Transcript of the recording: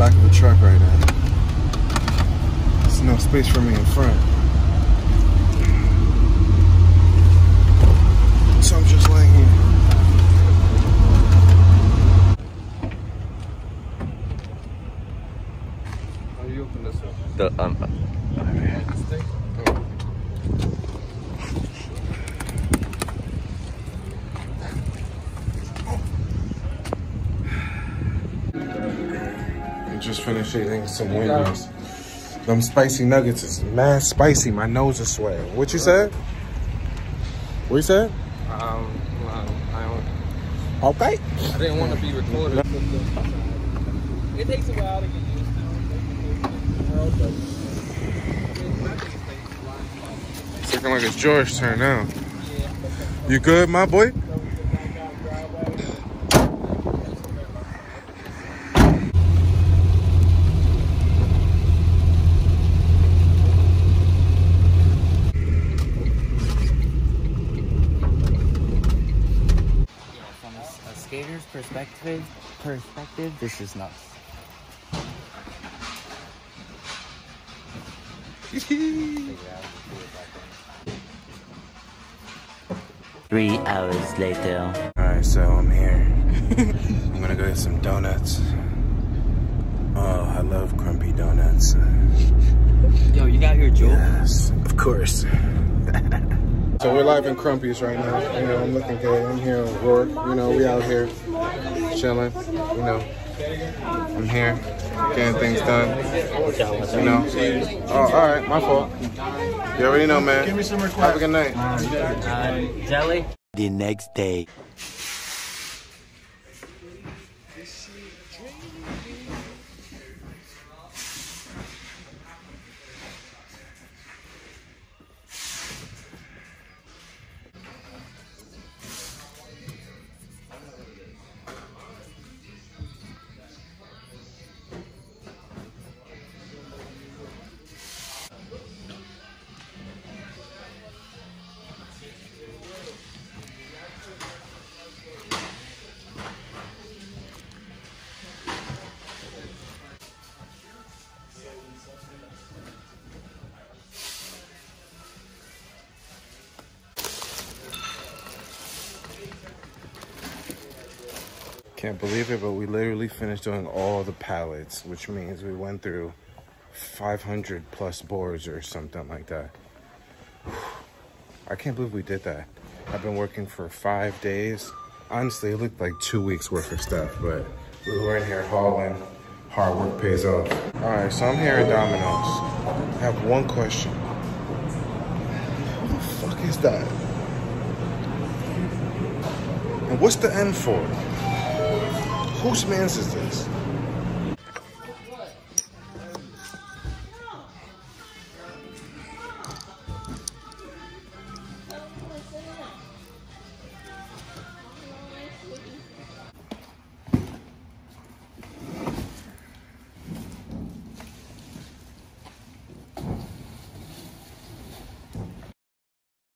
back of the truck right now. There's no space for me in front. So I'm just laying here. Just finished eating some wings. Them spicy nuggets is mad spicy. My nose is sweating. What you said? What you said? I don't. Okay. I didn't want to be recorded. It takes a while to get used to. It's looking like it's George's turn now. You good, my boy? From a skater's perspective, this is nuts. Three hours later. Alright, so I'm here. I'm gonna go get some donuts. Oh, I love crumpy donuts. Yo, you got your jewel? Yes, of course. So we're live in Crumpy's right now. You know, I'm looking good. I'm here on Rourke. You know, we out here chilling. You know, I'm here getting things done. You know. Oh, all right, my fault. You already know, man. Give me some requests. Have a good night. Jelly. The next day. Can't believe it, but we literally finished doing all the pallets, which means we went through 500 plus boards or something like that. I can't believe we did that. I've been working for 5 days. Honestly, it looked like 2 weeks worth of stuff, but we were in here hauling. Hard work pays off. All right, so I'm here at Domino's. I have one question. What the fuck is that? And what's the end for? Whose man's is this?